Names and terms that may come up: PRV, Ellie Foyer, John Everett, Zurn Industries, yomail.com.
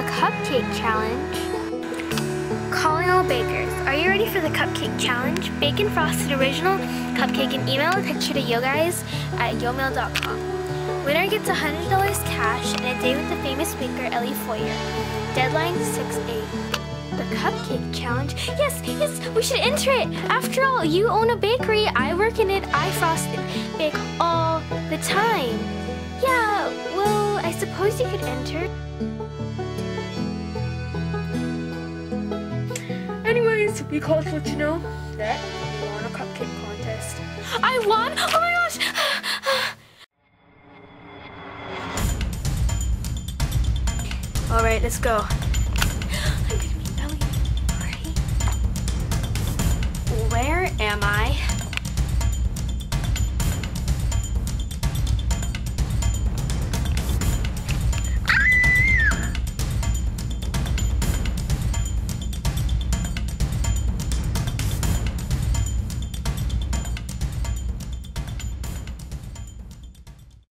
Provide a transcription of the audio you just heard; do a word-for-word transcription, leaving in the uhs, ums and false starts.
a cupcake challenge. Calling all bakers. Are you ready for the cupcake challenge? Bake and frosted original cupcake and email a picture to you guys at yomail dot com. Winner gets one hundred dollars cash and a day with the famous baker Ellie Foyer. Deadline six eight. The cupcake challenge. Yes, yes, we should enter it. After all, you own a bakery. I work in it. I frost and bake all the time. Yeah, well, I suppose you could enter. Anyways, we called to let you know that you won a cupcake contest. I won? Oh my gosh! All right, let's go.